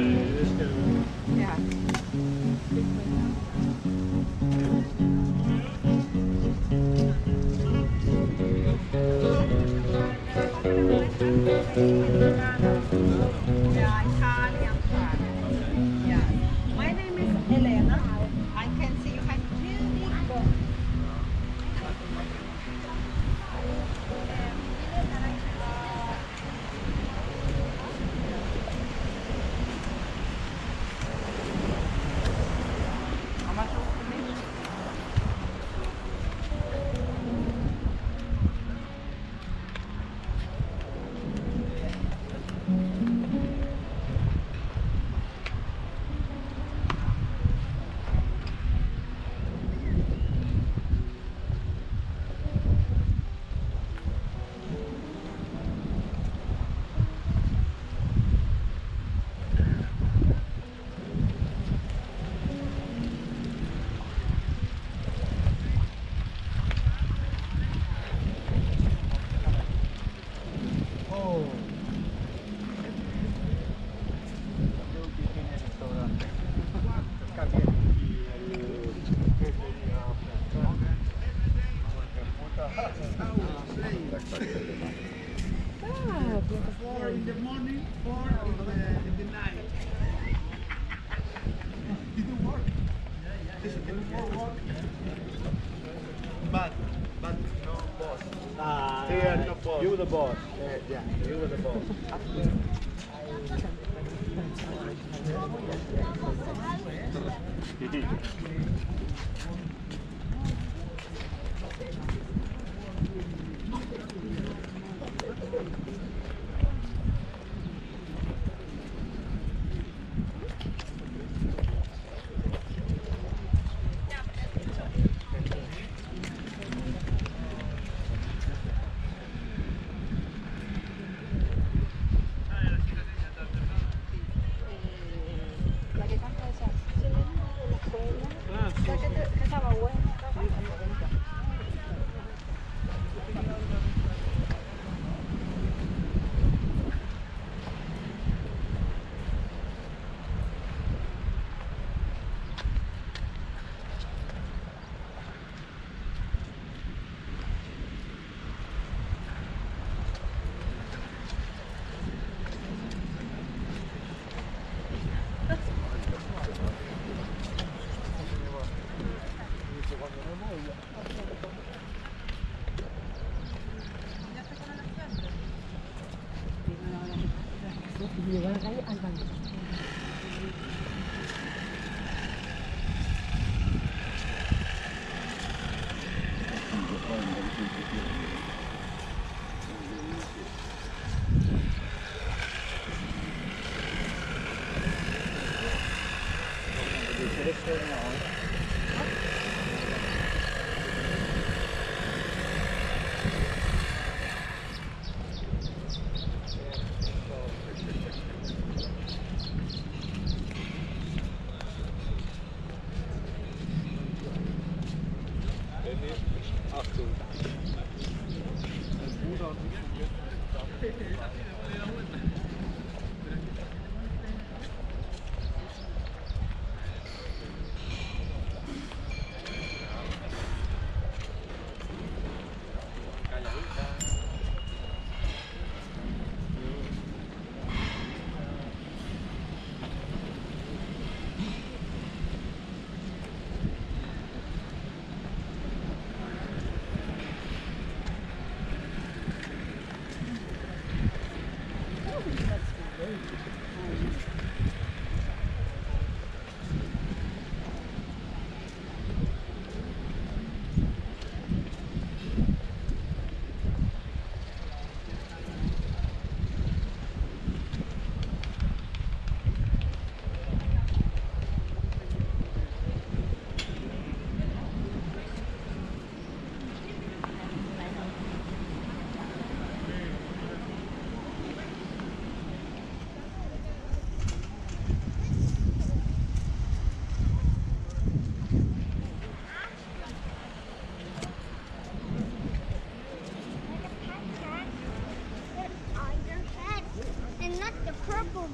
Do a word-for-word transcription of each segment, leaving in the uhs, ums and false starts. Yeah. Yeah. My name is Elena. I can see you have two big bones. Four in the morning, four in the, in the night. It didn't work. This didn't work. But, but no boss. Ah, they are no boss. You the boss. Yeah, yeah. You were the boss. Llevar ahí al baño.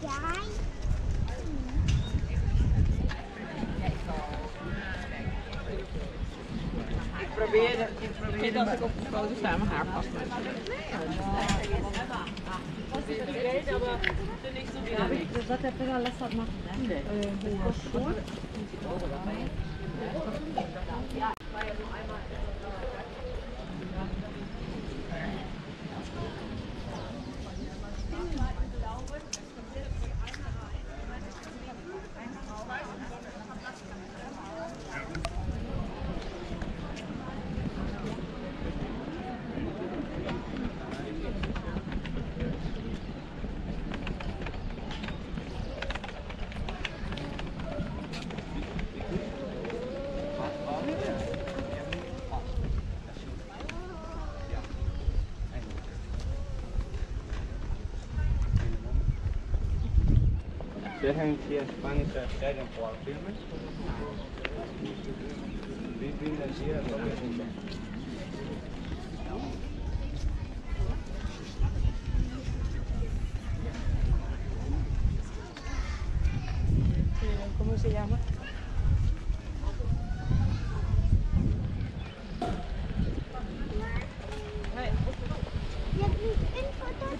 Guy? proberen, proberen dat ik op de foto sta en mijn haar past me. Dus dat heb ik al laatst gemaakt. Ja. Dejen si España se acerquen por firmes. Viven así a lo que dicen.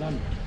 Gracias.